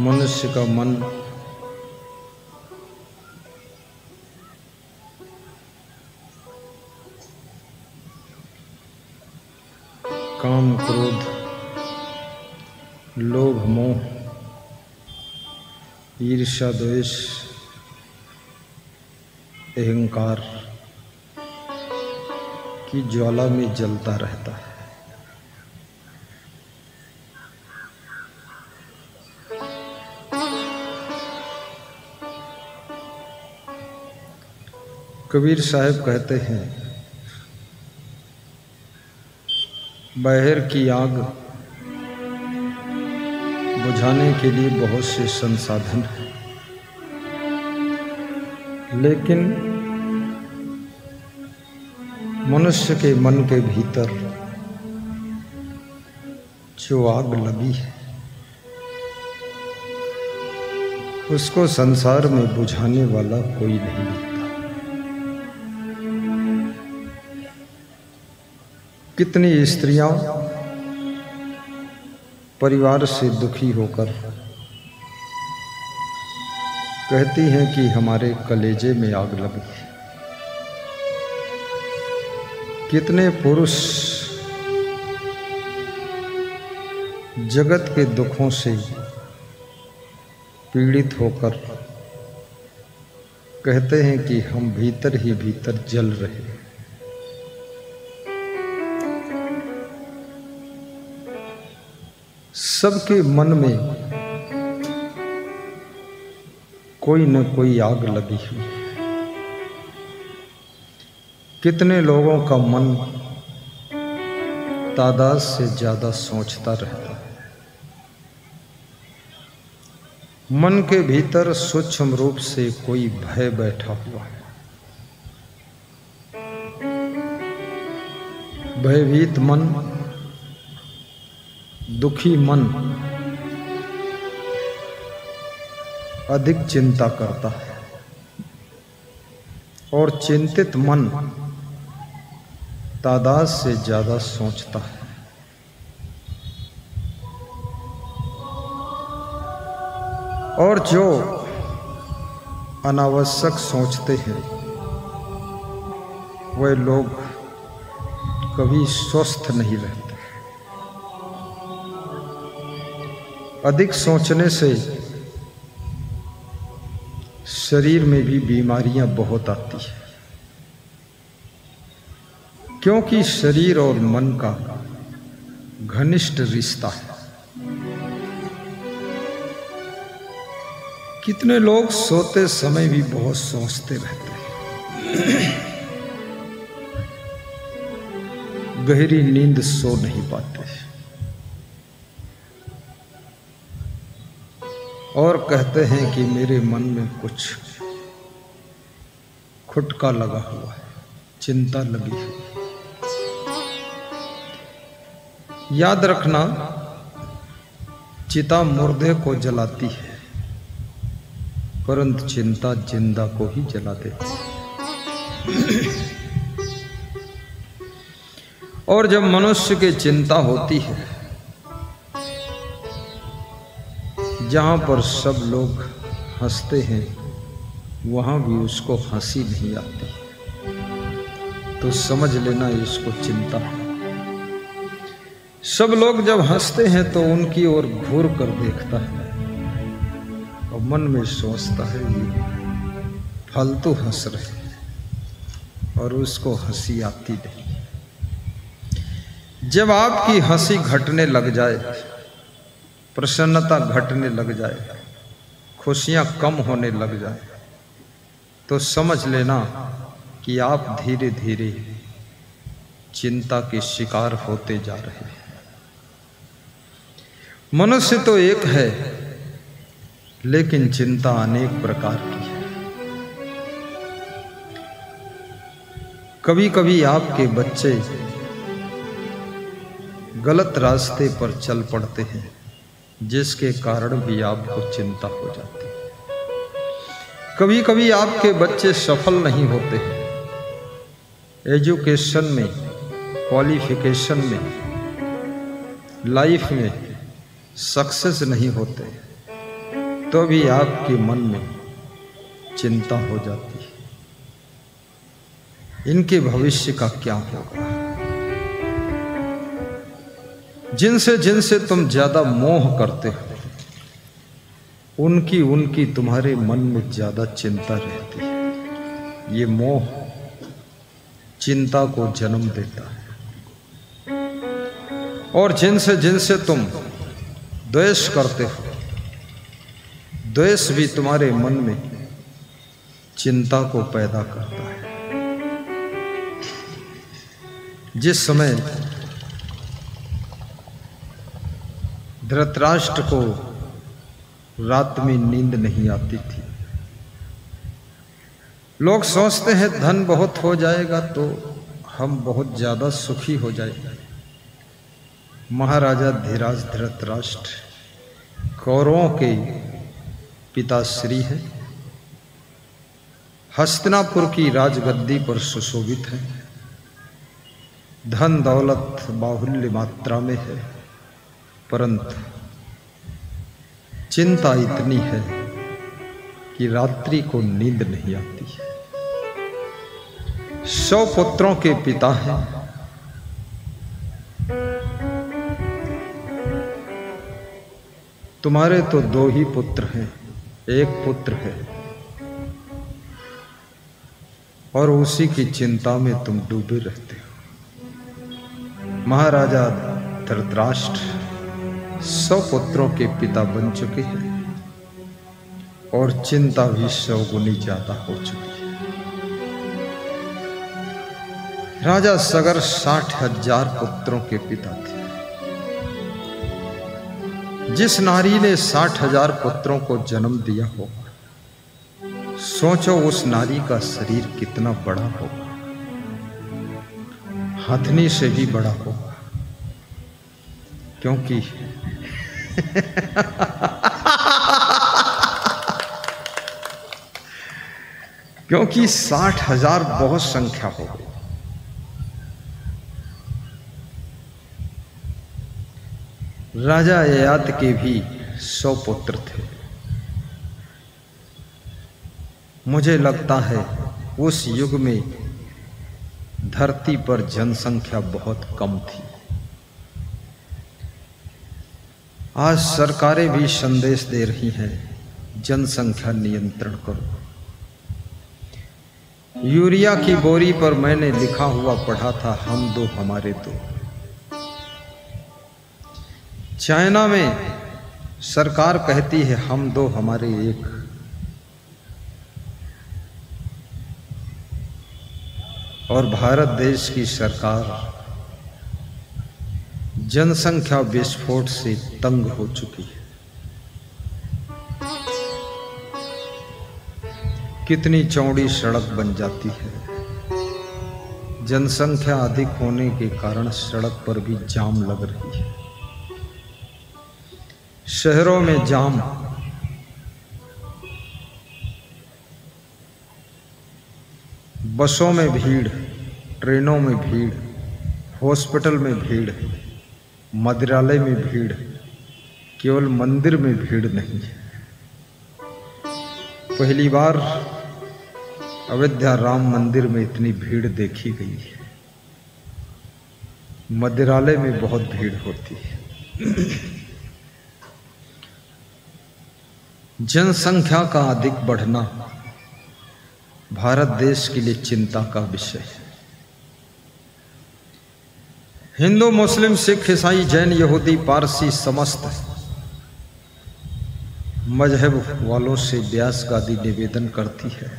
मनुष्य का मन काम, क्रोध, लोभ, मोह, ईर्ष्या, द्वेष, अहंकार की ज्वाला में जलता रहता है। कबीर साहब कहते हैं, बहर की आग बुझाने के लिए बहुत से संसाधन हैं, लेकिन मनुष्य के मन के भीतर जो आग लगी है उसको संसार में बुझाने वाला कोई नहीं है। कितनी स्त्रियां परिवार से दुखी होकर कहती हैं कि हमारे कलेजे में आग लगी। कितने पुरुष जगत के दुखों से पीड़ित होकर कहते हैं कि हम भीतर ही भीतर जल रहे हैं। सबके मन में कोई न कोई आग लगी हुई है। कितने लोगों का मन तादाद से ज़्यादा सोचता रहता है। मन के भीतर सूक्ष्म रूप से कोई भय बैठा हुआ है। भयभीत मन, दुखी मन अधिक चिंता करता है और चिंतित मन तादाद से ज़्यादा सोचता है। और जो अनावश्यक सोचते हैं वे लोग कभी स्वस्थ नहीं रहते। अधिक सोचने से शरीर में भी बीमारियां बहुत आती है, क्योंकि शरीर और मन का घनिष्ठ रिश्ता है। कितने लोग सोते समय भी बहुत सोचते रहते हैं, गहरी नींद सो नहीं पाते और कहते हैं कि मेरे मन में कुछ खुटका लगा हुआ है, चिंता लगी है। याद रखना, चिता मुर्दे को जलाती है परंतु चिंता जिंदा को ही जला देती है। और जब मनुष्य की चिंता होती है, जहाँ पर सब लोग हंसते हैं वहाँ भी उसको हंसी नहीं आती, तो समझ लेना इसको चिंता है। सब लोग जब हंसते हैं तो उनकी ओर घूर कर देखता है और मन में सोचता है ये फालतू हंस रहे हैं, और उसको हंसी आती नहीं। जब आपकी हंसी घटने लग जाए, प्रसन्नता घटने लग जाए, खुशियाँ कम होने लग जाए, तो समझ लेना कि आप धीरे धीरे चिंता के शिकार होते जा रहे हैं। मनुष्य तो एक है लेकिन चिंता अनेक प्रकार की है। कभी कभी आपके बच्चे गलत रास्ते पर चल पड़ते हैं, जिसके कारण भी आपको चिंता हो जाती है। कभी कभी आपके बच्चे सफल नहीं होते हैं, एजुकेशन में, क्वालिफिकेशन में, लाइफ में सक्सेस नहीं होते, तो भी आपके मन में चिंता हो जाती है, इनके भविष्य का क्या होगा। जिनसे तुम ज्यादा मोह करते हो उनकी तुम्हारे मन में ज्यादा चिंता रहती है। ये मोह चिंता को जन्म देता है। और जिनसे तुम द्वेष करते हो द्वेष भी तुम्हारे मन में चिंता को पैदा करता है। जिस समय धृतराष्ट्र को रात में नींद नहीं आती थी, लोग सोचते हैं धन बहुत हो जाएगा तो हम बहुत ज़्यादा सुखी हो जाएंगे। महाराजा धीराज धृतराष्ट्र कौरवों के पिताश्री हैं, हस्तिनापुर की राजगद्दी पर सुशोभित हैं, धन दौलत बाहुल्य मात्रा में है, परंतु चिंता इतनी है कि रात्रि को नींद नहीं आती है। 100 पुत्रों के पिता हैं, तुम्हारे तो 2 ही पुत्र हैं, 1 पुत्र है और उसी की चिंता में तुम डूबे रहते हो। महाराजा धृतराष्ट्र 100 पुत्रों के पिता बन चुके हैं और चिंता भी 100 गुनी ज्यादा हो चुकी है। राजा सगर 60,000 पुत्रों के पिता थे। जिस नारी ने 60,000 पुत्रों को जन्म दिया हो, सोचो उस नारी का शरीर कितना बड़ा होगा, हथनी से भी बड़ा होगा, क्योंकि क्योंकि 60,000 बहुत संख्या होगी। राजा ययाति के भी 100 पुत्र थे। मुझे लगता है उस युग में धरती पर जनसंख्या बहुत कम थी। आज सरकारें भी संदेश दे रही हैं, जनसंख्या नियंत्रण करो। यूरिया की बोरी पर मैंने लिखा हुआ पढ़ा था, हम दो हमारे दो। चाइना में सरकार कहती है हम दो हमारे एक। और भारत देश की सरकार जनसंख्या विस्फोट से तंग हो चुकी है। कितनी चौड़ी सड़क बन जाती है, जनसंख्या अधिक होने के कारण सड़क पर भी जाम लग रही है। शहरों में जाम, बसों में भीड़, ट्रेनों में भीड़, हॉस्पिटल में भीड़, मदिरालय में भीड़, केवल मंदिर में भीड़ नहीं है। पहली बार अयोध्या राम मंदिर में इतनी भीड़ देखी गई है। मदिरालय में बहुत भीड़ होती है। जनसंख्या का अधिक बढ़ना भारत देश के लिए चिंता का विषय है। हिंदू, मुस्लिम, सिख, ईसाई, जैन, यहूदी, पारसी समस्त मजहब वालों से व्यास गादी निवेदन करती है,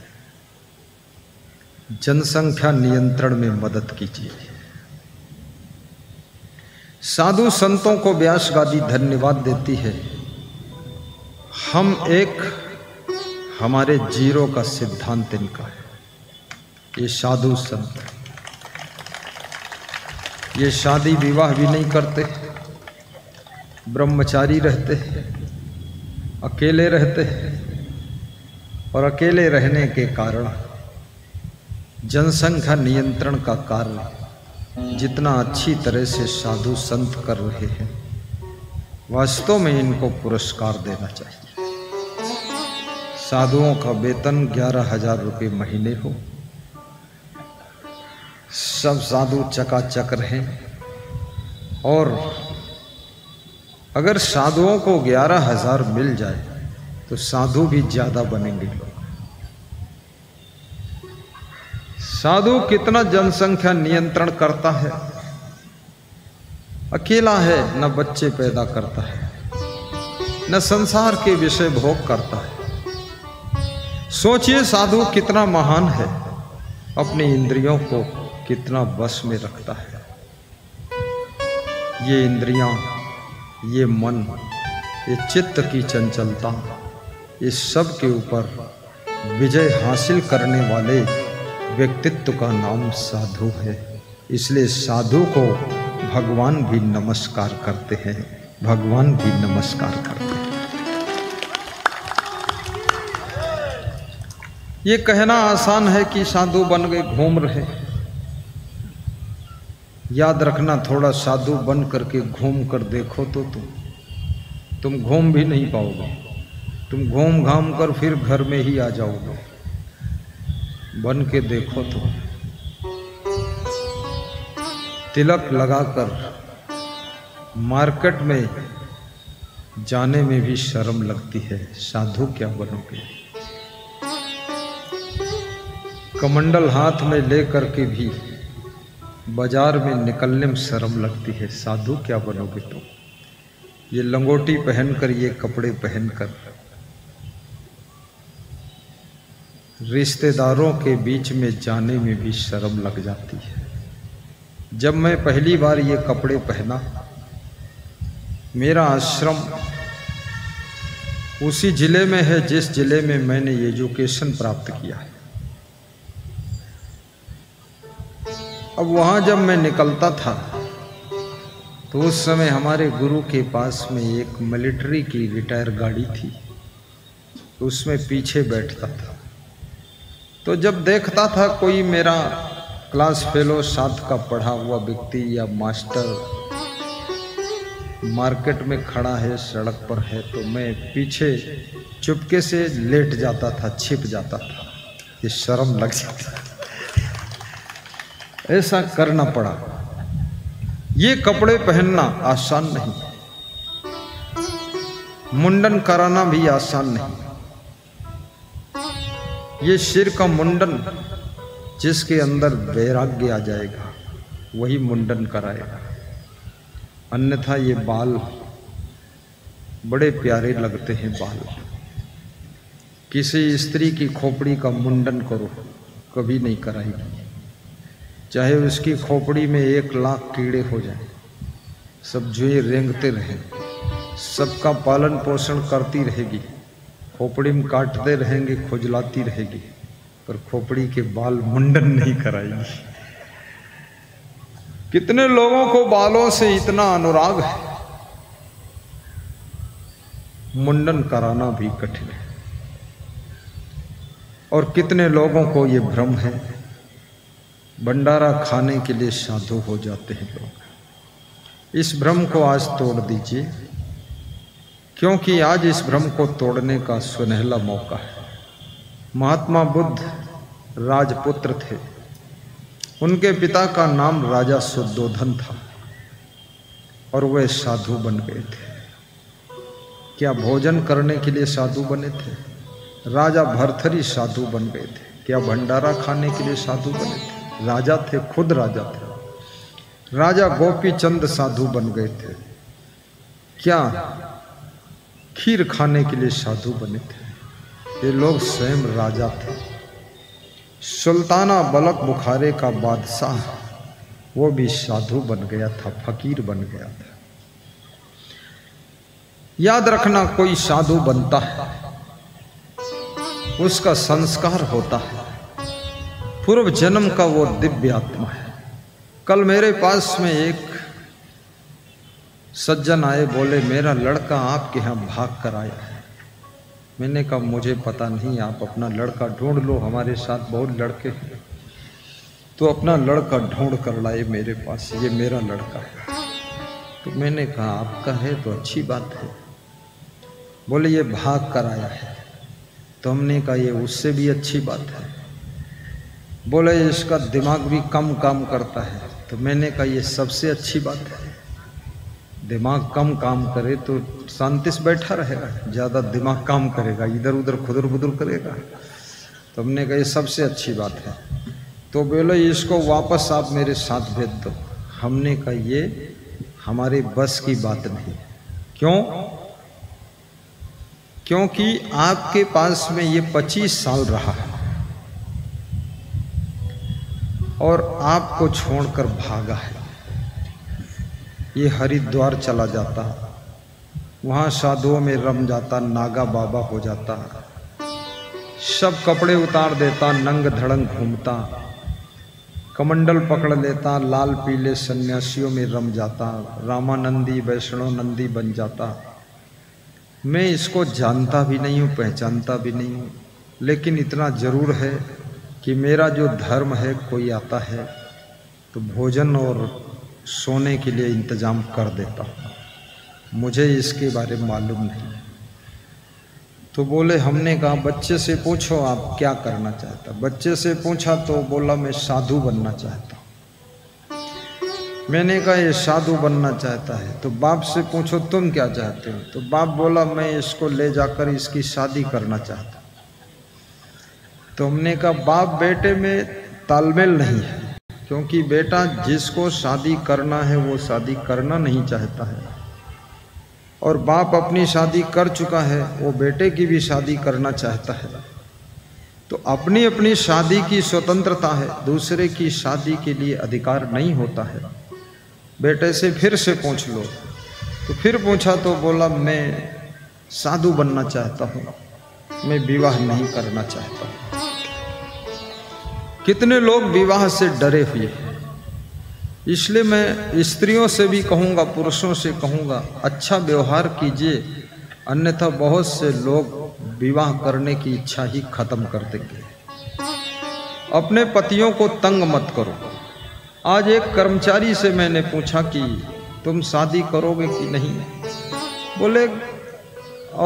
जनसंख्या नियंत्रण में मदद कीजिए। साधु संतों को व्यास गादी धन्यवाद देती है, हम एक हमारे जीरो का सिद्धांत इनका है। ये साधु संत ये शादी विवाह भी नहीं करते, ब्रह्मचारी रहते हैं, अकेले रहते हैं और अकेले रहने के कारण जनसंख्या नियंत्रण का कार्य जितना अच्छी तरह से साधु संत कर रहे हैं, वास्तव में इनको पुरस्कार देना चाहिए। साधुओं का वेतन 11,000 रुपये महीने हो, सब साधु चकाचक रहें। और अगर साधुओं को 11,000 मिल जाए तो साधु भी ज़्यादा बनेंगे। साधु कितना जनसंख्या नियंत्रण करता है, अकेला है, न बच्चे पैदा करता है, न संसार के विषय भोग करता है। सोचिए साधु कितना महान है, अपने इंद्रियों को कितना बस में रखता है। ये इंद्रियां, ये मन, ये चित्त की चंचलता, इस सब के ऊपर विजय हासिल करने वाले व्यक्तित्व का नाम साधु है। इसलिए साधु को भगवान भी नमस्कार करते हैं, भगवान भी नमस्कार करते हैं। ये कहना आसान है कि साधु बन गए, घूम रहे। याद रखना, थोड़ा साधु बन करके घूम कर देखो तो तुम घूम भी नहीं पाओगे। तुम घूम घाम कर फिर घर में ही आ जाओगे। बन के देखो तो, तिलक लगाकर मार्केट में जाने में भी शर्म लगती है, साधु क्या बनोगे। कमंडल हाथ में ले करके भी बाजार में निकलने में शर्म लगती है, साधु क्या बनोगे तुम। ये लंगोटी पहनकर, ये कपड़े पहनकर रिश्तेदारों के बीच में जाने में भी शर्म लग जाती है। जब मैं पहली बार ये कपड़े पहना, मेरा आश्रम उसी ज़िले में है जिस ज़िले में मैंने एजुकेशन प्राप्त किया है। अब वहाँ जब मैं निकलता था तो उस समय हमारे गुरु के पास में एक मिलिट्री की रिटायर गाड़ी थी, उसमें पीछे बैठता था। तो जब देखता था कोई मेरा क्लास फेलो, साथ का पढ़ा हुआ व्यक्ति या मास्टर मार्केट में खड़ा है, सड़क पर है, तो मैं पीछे चुपके से लेट जाता था, छिप जाता था। ये शर्म लग जाती थी, ऐसा करना पड़ा। ये कपड़े पहनना आसान नहीं, मुंडन कराना भी आसान नहीं। ये सिर का मुंडन जिसके अंदर वैराग्य आ जाएगा वही मुंडन कराएगा, अन्यथा ये बाल बड़े प्यारे लगते हैं। बाल किसी स्त्री की खोपड़ी का मुंडन करो, कभी नहीं कराएगी, चाहे उसकी खोपड़ी में 1,00,000 कीड़े हो जाएं, सब जुए रेंगते रहें, सबका पालन पोषण करती रहेगी, खोपड़ी में काटते रहेंगे, खुजलाती रहेगी, पर खोपड़ी के बाल मुंडन नहीं कराएगी। कितने लोगों को बालों से इतना अनुराग है, मुंडन कराना भी कठिन है। और कितने लोगों को ये भ्रम है, भंडारा खाने के लिए साधु हो जाते हैं लोग। इस भ्रम को आज तोड़ दीजिए, क्योंकि आज इस भ्रम को तोड़ने का सुनहला मौका है। महात्मा बुद्ध राजपुत्र थे, उनके पिता का नाम राजा सुद्धोधन था और वे साधु बन गए थे। क्या भोजन करने के लिए साधु बने थे? राजा भर्तृहरि साधु बन गए थे। क्या भंडारा खाने के लिए साधु बने थे? राजा थे, खुद राजा थे। राजा गोपीचंद साधु बन गए थे। क्या खीर खाने के लिए साधु बने थे? ये लोग स्वयं राजा थे। सुल्ताना बलक बुखारे का बादशाह, वो भी साधु बन गया था, फकीर बन गया था। याद रखना, कोई साधु बनता है उसका संस्कार होता है, पूर्व जन्म का वो दिव्य आत्मा है। कल मेरे पास में एक सज्जन आए, बोले मेरा लड़का आपके यहाँ भाग कर आया है। मैंने कहा मुझे पता नहीं, आप अपना लड़का ढूंढ लो, हमारे साथ बहुत लड़के हैं। तो अपना लड़का ढूंढ कर लाए मेरे पास, ये मेरा लड़का है। तो मैंने कहा आपका है तो अच्छी बात है। बोले ये भाग कर आया है। तो हमने कहा ये उससे भी अच्छी बात है। बोले इसका दिमाग भी कम काम करता है। तो मैंने कहा ये सबसे अच्छी बात है, दिमाग कम काम करे तो शांति से बैठा रहेगा, ज़्यादा दिमाग काम करेगा, इधर उधर खुदर बुदर करेगा। तो हमने कहा ये सबसे अच्छी बात है। तो बोले इसको वापस आप मेरे साथ भेज दो। हमने कहा ये हमारे बस की बात नहीं। क्यों? क्योंकि आपके पास में ये 25 साल रहा है और आपको छोड़कर भागा है। ये हरिद्वार चला जाता, वहाँ साधुओं में रम जाता, नागा बाबा हो जाता, सब कपड़े उतार देता, नंग धड़ंग घूमता, कमंडल पकड़ लेता, लाल पीले सन्यासियों में रम जाता, रामानंदी वैष्णोनंदी बन जाता। मैं इसको जानता भी नहीं हूँ, पहचानता भी नहीं हूँ, लेकिन इतना ज़रूर है कि मेरा जो धर्म है, कोई आता है तो भोजन और सोने के लिए इंतज़ाम कर देता, मुझे इसके बारे में मालूम नहीं। तो बोले हमने कहा बच्चे से पूछो आप क्या करना चाहता। बच्चे से पूछा तो बोला मैं साधु बनना चाहता हूँ। मैंने कहा ये साधु बनना चाहता है। तो बाप से पूछो तुम क्या चाहते हो। तो बाप बोला मैं इसको ले जाकर इसकी शादी करना चाहता। तो हमने कहा बाप बेटे में तालमेल नहीं है, क्योंकि बेटा जिसको शादी करना है वो शादी करना नहीं चाहता है, और बाप अपनी शादी कर चुका है, वो बेटे की भी शादी करना चाहता है। तो अपनी अपनी शादी की स्वतंत्रता है, दूसरे की शादी के लिए अधिकार नहीं होता है। बेटे से फिर से पूछ लो। तो फिर पूछा तो बोला मैं साधु बनना चाहता हूँ, मैं विवाह नहीं करना चाहता हूँ। कितने लोग विवाह से डरे हुए हैं, इसलिए मैं स्त्रियों से भी कहूँगा, पुरुषों से कहूँगा, अच्छा व्यवहार कीजिए, अन्यथा बहुत से लोग विवाह करने की इच्छा ही खत्म कर देंगे। अपने पतियों को तंग मत करो। आज एक कर्मचारी से मैंने पूछा कि तुम शादी करोगे कि नहीं। बोले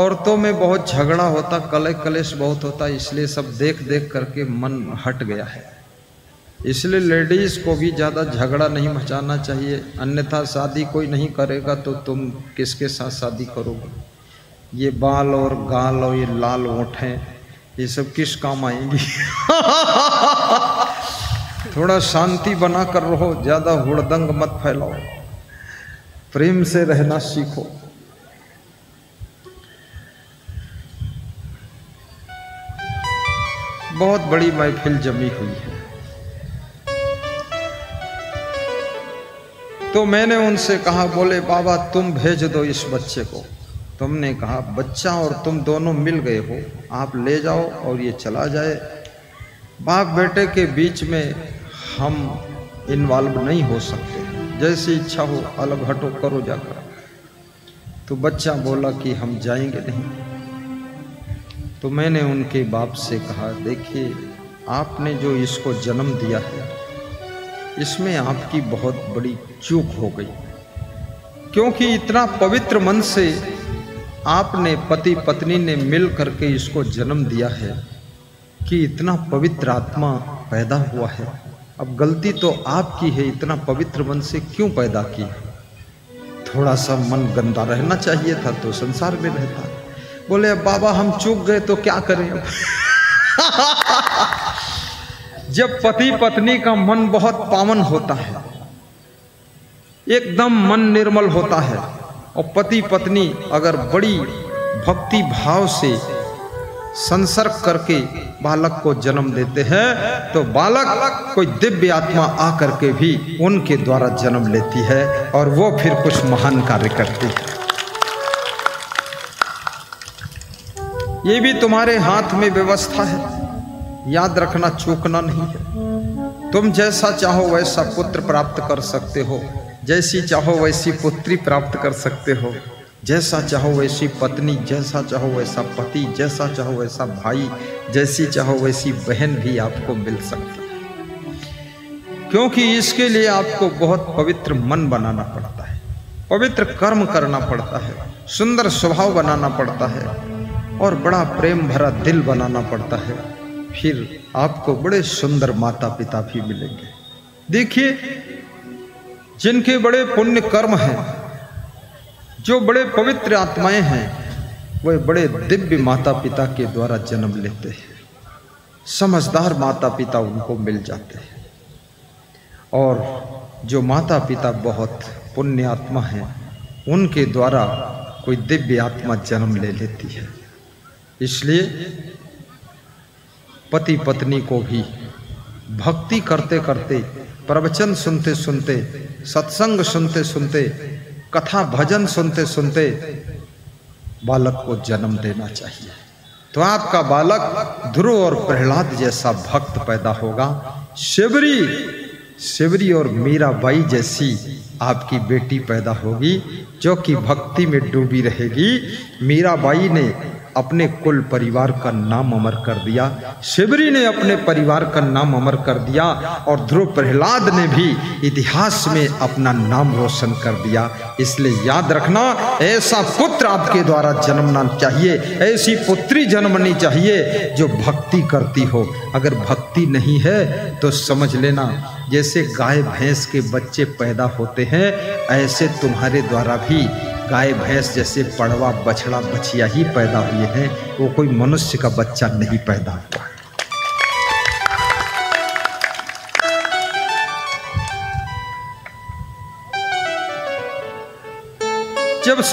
औरतों में बहुत झगड़ा होता, कलह कलेश बहुत होता, इसलिए सब देख देख करके मन हट गया है, इसलिए लेडीज़ को भी ज़्यादा झगड़ा नहीं मचाना चाहिए, अन्यथा शादी कोई नहीं करेगा तो तुम किसके साथ शादी करोगे। ये बाल और गाल और ये लाल ओठें ये सब किस काम आएंगी। थोड़ा शांति बना कर रहो, ज़्यादा हुड़दंग मत फैलाओ, प्रेम से रहना सीखो। बहुत बड़ी महफिल जमी हुई है। तो मैंने उनसे कहा, बोले बाबा तुम भेज दो इस बच्चे को। तुमने कहा बच्चा और तुम दोनों मिल गए हो, आप ले जाओ और ये चला जाए, बाप बेटे के बीच में हम इन्वॉल्व नहीं हो सकते, जैसी इच्छा हो अलग हटो करो जाकर। तो बच्चा बोला कि हम जाएंगे नहीं। तो मैंने उनके बाप से कहा देखिए आपने जो इसको जन्म दिया है इसमें आपकी बहुत बड़ी चूक हो गई, क्योंकि इतना पवित्र मन से आपने पति पत्नी ने मिल करके इसको जन्म दिया है कि इतना पवित्र आत्मा पैदा हुआ है। अब गलती तो आपकी है, इतना पवित्र मन से क्यों पैदा की। थोड़ा सा मन गंदा रहना चाहिए था तो संसार में रहता। बोले अब बाबा हम चूक गए तो क्या करें। जब पति पत्नी का मन बहुत पावन होता है, एकदम मन निर्मल होता है, और पति पत्नी अगर बड़ी भक्ति भाव से संसर्ग करके बालक को जन्म देते हैं तो बालक कोई दिव्य आत्मा आकर के भी उनके द्वारा जन्म लेती है और वो फिर कुछ महान कार्य करती है। ये भी तुम्हारे हाथ में व्यवस्था है, याद रखना चूकना नहीं है। तुम जैसा चाहो वैसा पुत्र प्राप्त कर सकते हो, जैसी चाहो वैसी पुत्री प्राप्त कर सकते हो, जैसा चाहो वैसी पत्नी, जैसा चाहो वैसा पति, जैसा चाहो वैसा भाई, जैसी चाहो वैसी बहन भी आपको मिल सकती है, क्योंकि इसके लिए आपको बहुत पवित्र मन बनाना पड़ता है, पवित्र कर्म करना पड़ता है, सुंदर स्वभाव बनाना पड़ता है और बड़ा प्रेम भरा दिल बनाना पड़ता है, फिर आपको बड़े सुंदर माता पिता भी मिलेंगे। देखिए, जिनके बड़े पुण्य कर्म हैं, जो बड़े पवित्र आत्माएं हैं, वे बड़े दिव्य माता पिता के द्वारा जन्म लेते हैं। समझदार माता पिता उनको मिल जाते हैं, और जो माता पिता बहुत पुण्य आत्मा हैं, उनके द्वारा कोई दिव्य आत्मा जन्म ले लेती है। इसलिए पति पत्नी को भी भक्ति करते करते, प्रवचन सुनते सुनते, सत्संग सुनते सुनते, कथा भजन सुनते सुनते बालक को जन्म देना चाहिए। तो आपका बालक ध्रुव और प्रहलाद जैसा भक्त पैदा होगा। शिवरी और मीराबाई जैसी आपकी बेटी पैदा होगी, जो कि भक्ति में डूबी रहेगी। मीराबाई ने अपने कुल परिवार का नाम अमर कर दिया, शिवरी ने अपने परिवार का नाम अमर कर दिया, और ध्रुव प्रहलाद ने भी इतिहास में अपना नाम रोशन कर दिया। इसलिए याद रखना, ऐसा पुत्र आपके द्वारा जन्मना चाहिए, ऐसी पुत्री जन्मनी चाहिए जो भक्ति करती हो। अगर भक्ति नहीं है तो समझ लेना, जैसे गाय भैंस के बच्चे पैदा होते हैं, ऐसे तुम्हारे द्वारा भी गाय भैंस जैसे पड़वा बछड़ा बछिया ही पैदा हुए हैं। वो कोई मनुष्य का बच्चा नहीं पैदा हुआ। जब